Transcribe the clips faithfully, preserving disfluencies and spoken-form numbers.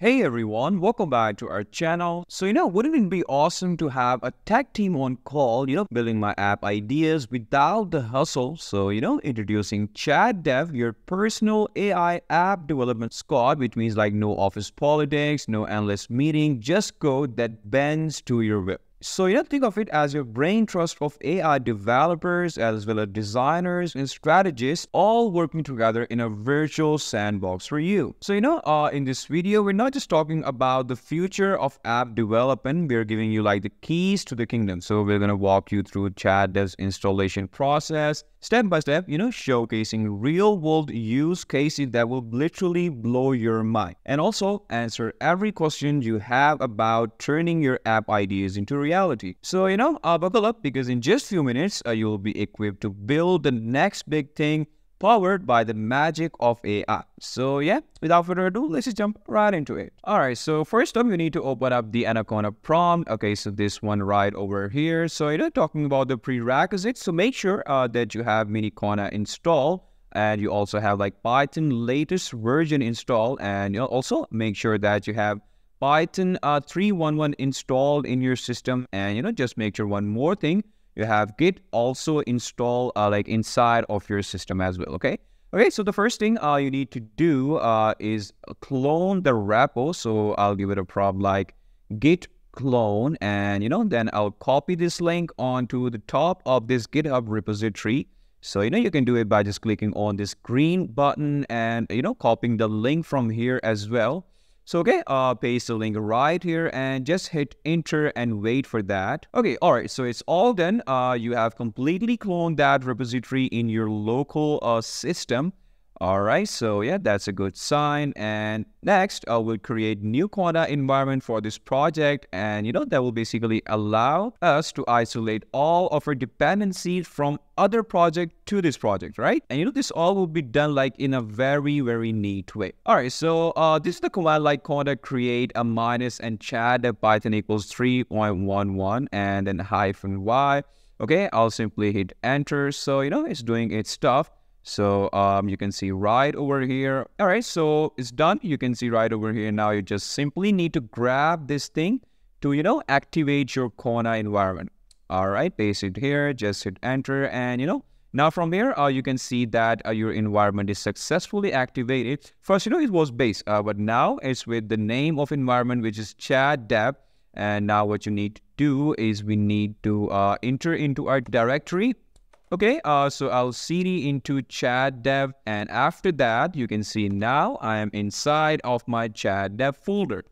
Hey everyone, welcome back to our channel. So you know, wouldn't it be awesome to have a tech team on call, you know, building my app ideas without the hustle. So you know, introducing ChatDev, your personal A I app development squad, which means like no office politics, no endless meeting, just code that bends to your will. So you know, think of it as your brain trust of A I developers as well as designers and strategists all working together in a virtual sandbox for you. So you know, uh, in this video, we're not just talking about the future of app development, we're giving you like the keys to the kingdom. So we're going to walk you through ChatDev's installation process, step by step, you know, showcasing real world use cases that will literally blow your mind. And also answer every question you have about turning your app ideas into reality. reality. So, you know, uh, buckle up because in just few minutes, uh, you'll be equipped to build the next big thing powered by the magic of A I. So yeah, without further ado, let's just jump right into it. All right, so first up, you need to open up the Anaconda prompt. Okay, so this one right over here. So, you know, talking about the prerequisites. So make sure uh, that you have Miniconda installed. And you also have like Python latest version installed. And you know, also make sure that you have Python uh, three point one point one installed in your system. And you know, just make sure one more thing, you have Git also installed uh, like inside of your system as well. Okay, okay, so the first thing uh, you need to do uh, is clone the repo. So I'll give it a prompt like git clone, and you know, then I'll copy this link onto the top of this GitHub repository. So you know, you can do it by just clicking on this green button and you know, copying the link from here as well. So, okay, uh, paste the link right here and just hit enter and wait for that. Okay, all right, so it's all done. Uh, you have completely cloned that repository in your local uh, system. All right, so yeah, that's a good sign. And next, I uh, will create new Conda environment for this project. And you know, that will basically allow us to isolate all of our dependencies from other project to this project, right? And you know, this all will be done like in a very, very neat way. All right, so uh, this is the command like Conda create a minus and ChatDev Python equals three point one point one and then hyphen Y. Okay, I'll simply hit enter. So, you know, it's doing its stuff. So um, you can see right over here. All right, so it's done. You can see right over here. Now you just simply need to grab this thing to, you know, activate your Conda environment. All right, paste it here, just hit enter. And, you know, now from here, uh, you can see that uh, your environment is successfully activated. First, you know, it was base, uh, but now it's with the name of environment, which is ChatDev. And now what you need to do is we need to uh, enter into our directory. Okay, uh, so I'll cd into ChatDev, and after that, you can see now I am inside of my ChatDev folder.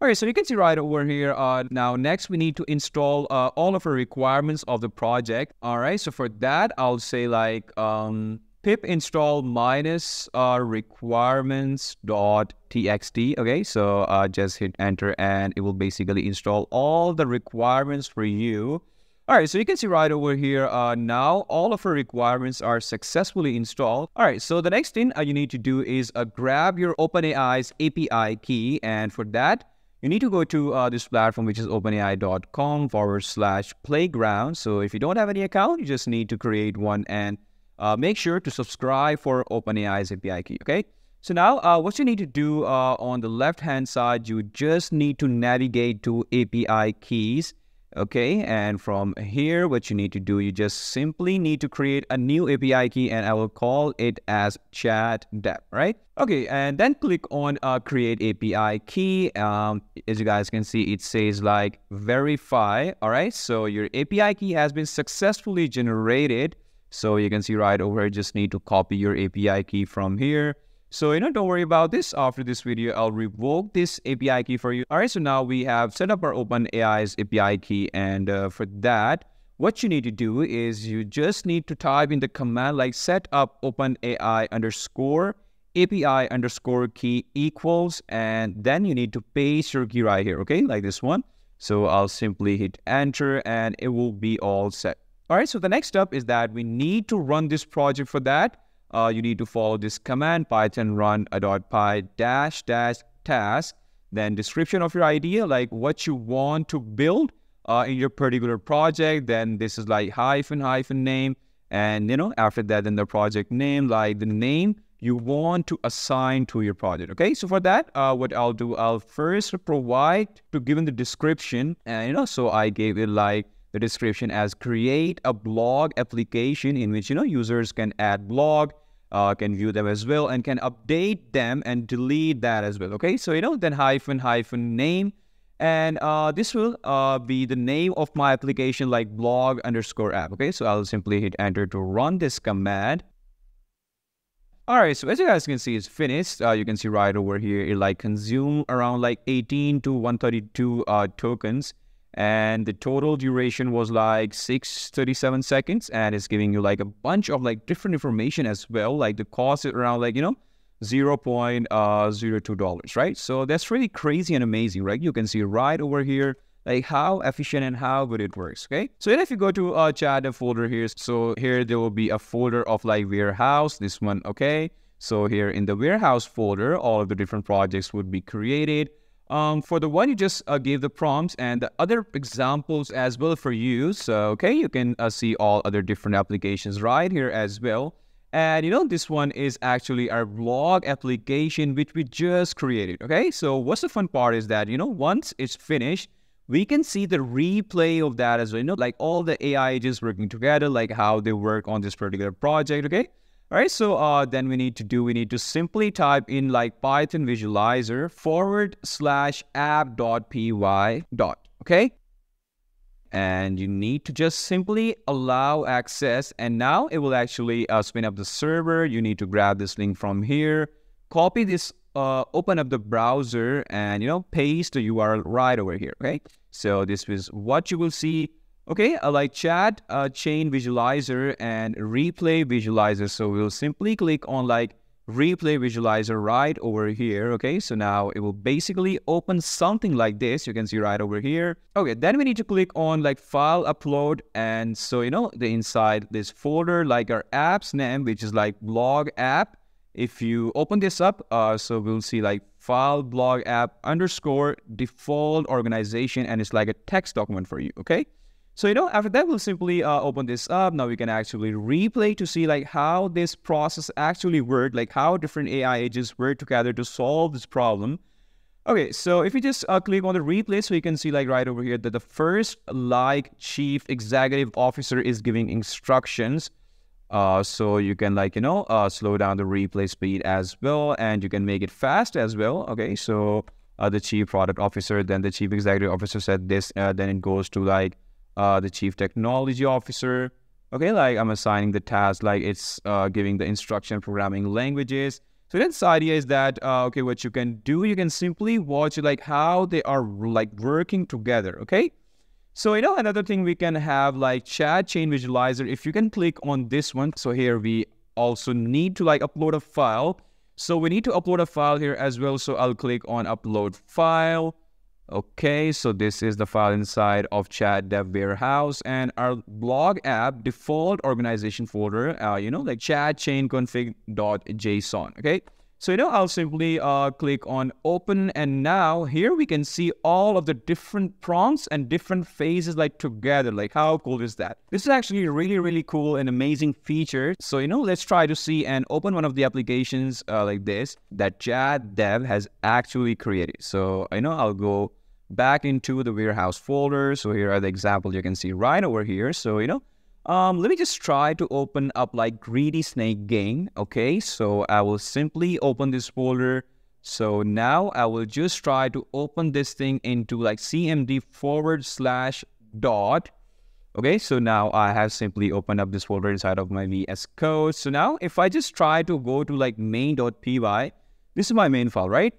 All right, so you can see right over here, uh, now next we need to install uh, all of our requirements of the project. All right, so for that, I'll say like um, pip install minus uh, requirements dot t x t. Okay, so uh, just hit enter, and it will basically install all the requirements for you. All right, so you can see right over here, uh, now all of our requirements are successfully installed. All right, so the next thing uh, you need to do is uh, grab your OpenAI's A P I key. And for that, you need to go to uh, this platform, which is openai.com forward slash playground. So if you don't have any account, you just need to create one and uh, make sure to subscribe for OpenAI's A P I key, okay? So now uh, what you need to do uh, on the left-hand side, you just need to navigate to A P I keys. Okay, and from here, what you need to do, you just simply need to create a new A P I key, and I will call it as ChatDev, right? Okay, and then click on uh, create A P I key. Um, as you guys can see, it says like verify, all right? So your A P I key has been successfully generated. So you can see right over here, just need to copy your A P I key from here. So, you know, don't worry about this. After this video, I'll revoke this A P I key for you. All right, so now we have set up our OpenAI's A P I key. And uh, for that, what you need to do is you just need to type in the command like set up OpenAI underscore API underscore key equals. And then you need to paste your key right here, okay, like this one. So I'll simply hit enter and it will be all set. All right, so the next step is that we need to run this project. For that, Uh, you need to follow this command, python run a dot py dash dash task, then description of your idea, like what you want to build uh, in your particular project. Then this is like hyphen hyphen name. And, you know, after that, then the project name, like the name you want to assign to your project. Okay, so for that, uh, what I'll do, I'll first provide to given the description, and you know, so I gave it like the description as create a blog application in which, you know, users can add blog, uh, can view them as well, and can update them and delete that as well. Okay, so you know, then hyphen hyphen name. And uh, this will uh, be the name of my application, like blog underscore app. Okay, so I'll simply hit enter to run this command. All right, so as you guys can see, it's finished. Uh, you can see right over here, it like consume around like eighteen to one thirty-two uh, tokens. And the total duration was like six thirty-seven seconds. And it's giving you like a bunch of like different information as well. Like the cost is around like, you know, zero point zero two dollars, right? So that's really crazy and amazing, right? You can see right over here, like how efficient and how good it works, okay? So then if you go to uh, ChatDev folder here, so here there will be a folder of like warehouse, this one, okay? So here in the warehouse folder, all of the different projects would be created. Um, for the one you just uh, gave the prompts and the other examples as well for use, so, okay? You can uh, see all other different applications right here as well. And you know, this one is actually our blog application, which we just created, okay? So what's the fun part is that, you know, once it's finished, we can see the replay of that as well, you know, like all the A I agents working together, like how they work on this particular project, okay? All right, so uh, then we need to do, we need to simply type in like Python visualizer forward slash app dot py dot, okay? And you need to just simply allow access, and now it will actually uh, spin up the server. You need to grab this link from here, copy this, uh, open up the browser, and you know, paste the U R L right over here, okay? So this is what you will see, okay? I like chat, uh, chain visualizer, and replay visualizer. So we'll simply click on like replay visualizer right over here, okay? So now it will basically open something like this. You can see right over here. Okay, then we need to click on like file upload, and so you know, the inside this folder, like our app's name, which is like blog app. If you open this up, uh so we'll see like file blog app underscore default organization, and it's like a text document for you, okay? So, you know, after that, we'll simply uh, open this up. Now we can actually replay to see like how this process actually worked, like how different A I agents work together to solve this problem. Okay, so if you just uh, click on the replay, so you can see like right over here that the first like chief executive officer is giving instructions. Uh, so you can like, you know, uh, slow down the replay speed as well, and you can make it fast as well. Okay, so uh, the chief product officer, then the chief executive officer said this, uh, then it goes to like, Uh, the chief technology officer. Okay, like I'm assigning the task, like it's uh, giving the instruction programming languages. So then the idea is that, uh, okay, what you can do, you can simply watch like how they are like working together, okay? So, you know, another thing we can have like chat chain visualizer. If you can click on this one, so here we also need to like upload a file. So we need to upload a file here as well. So I'll click on upload file. Okay, so this is the file inside of ChatDev warehouse, and our blog app default organization folder, uh, you know, like chat chain config dot json, okay? So, you know, I'll simply uh, click on open, and now here we can see all of the different prompts and different phases like together. Like how cool is that? This is actually really, really cool and amazing feature. So, you know, let's try to see and open one of the applications uh, like this that ChatDev has actually created. So, you know, I'll go back into the warehouse folder. So here are the examples you can see right over here. So, you know, Um, let me just try to open up like Greedy Snake Game, okay? So I will simply open this folder. So now I will just try to open this thing into like cmd forward slash dot. Okay, so now I have simply opened up this folder inside of my V S Code. So now if I just try to go to like main.py, this is my main file, right?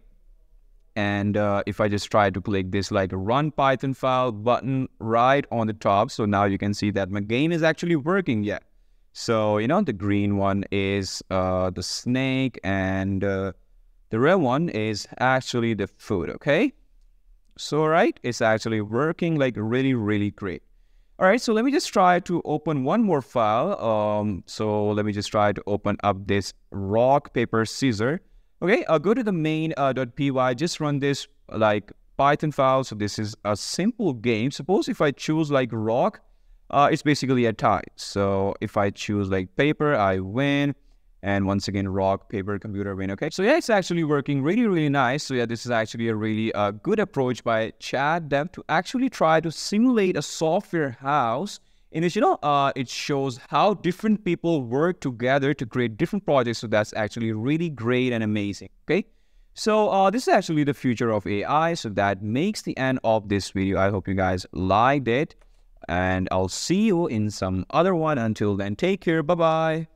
And uh, if I just try to click this like run Python file button right on the top, so now you can see that my game is actually working yet. So, you know, the green one is uh, the snake, and uh, the red one is actually the food, okay? So, right, it's actually working like really, really great. All right, so let me just try to open one more file. Um, so let me just try to open up this rock, paper, scissor. Okay, I'll go to the main.py, uh, just run this like Python file. So this is a simple game. Suppose if I choose like rock, uh, it's basically a tie. So if I choose like paper, I win. And once again, rock, paper, computer, win. Okay, so yeah, it's actually working really, really nice. So yeah, this is actually a really uh, good approach by ChatDev to actually try to simulate a software house in which, you know, uh, it shows how different people work together to create different projects. So that's actually really great and amazing. Okay, so uh, this is actually the future of A I. So that makes the end of this video. I hope you guys liked it. And I'll see you in some other one. Until then, take care. Bye-bye.